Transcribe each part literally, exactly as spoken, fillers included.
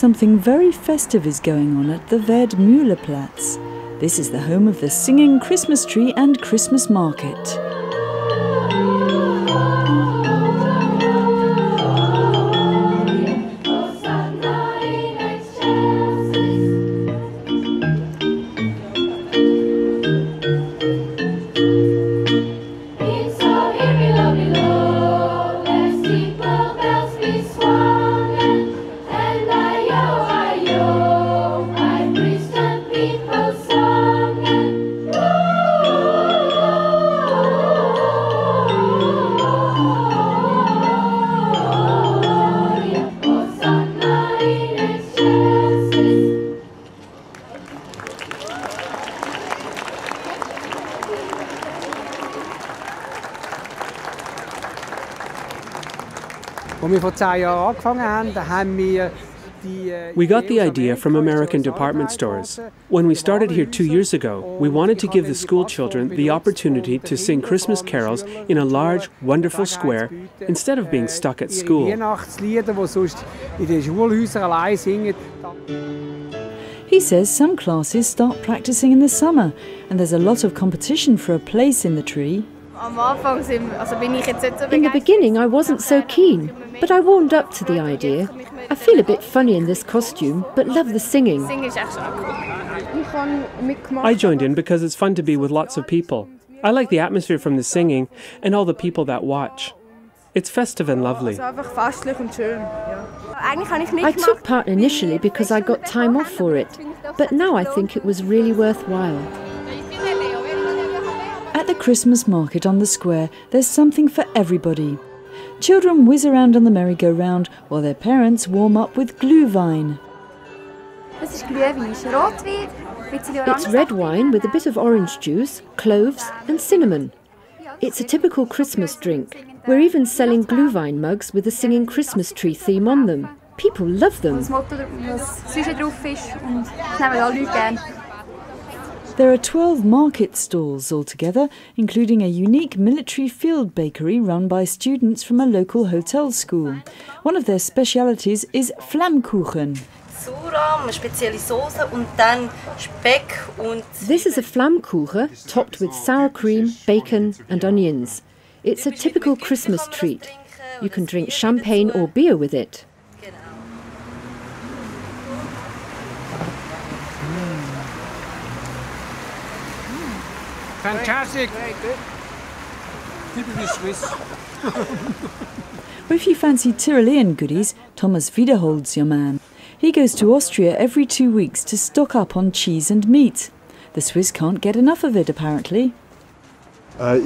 Something very festive is going on at the Werdmühleplatz. This is the home of the singing Christmas tree and Christmas market. We got the idea from American department stores. When we started here two years ago, we wanted to give the school children the opportunity to sing Christmas carols in a large, wonderful square instead of being stuck at school. He says some classes start practicing in the summer, and there's a lot of competition for a place in the tree. In the beginning, I wasn't so keen, but I warmed up to the idea. I feel a bit funny in this costume, but love the singing. I joined in because it's fun to be with lots of people. I like the atmosphere from the singing and all the people that watch. It's festive and lovely. I took part initially because I got time off for it, but now I think it was really worthwhile. At the Christmas market on the square, there's something for everybody. Children whiz around on the merry-go-round while their parents warm up with Glühwein. It's red wine with a bit of orange juice, cloves and cinnamon. It's a typical Christmas drink. We're even selling Glühwein mugs with a singing Christmas tree theme on them. People love them. There are twelve market stalls altogether, including a unique military field bakery run by students from a local hotel school. One of their specialities is Flammkuchen. This is a Flammkuchen topped with sour cream, bacon and onions. It's a typical Christmas treat. You can drink champagne or beer with it. Fantastic! Very good. Typically Swiss. Or if you fancy Tyrolean goodies, Thomas Wiederholtz your man. He goes to Austria every two weeks to stock up on cheese and meat. The Swiss can't get enough of it, apparently. Here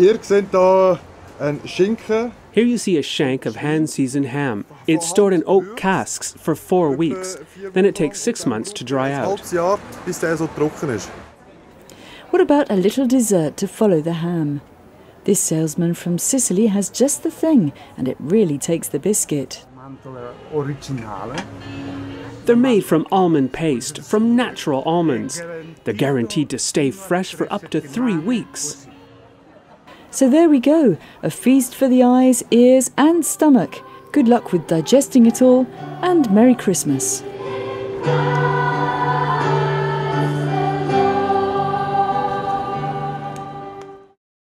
you see a shank of hand-seasoned ham. It's stored in oak casks for four weeks. Then it takes six months to dry out. What about a little dessert to follow the ham? This salesman from Sicily has just the thing, and it really takes the biscuit. They're made from almond paste, from natural almonds. They're guaranteed to stay fresh for up to three weeks. So there we go, a feast for the eyes, ears and stomach. Good luck with digesting it all, and Merry Christmas.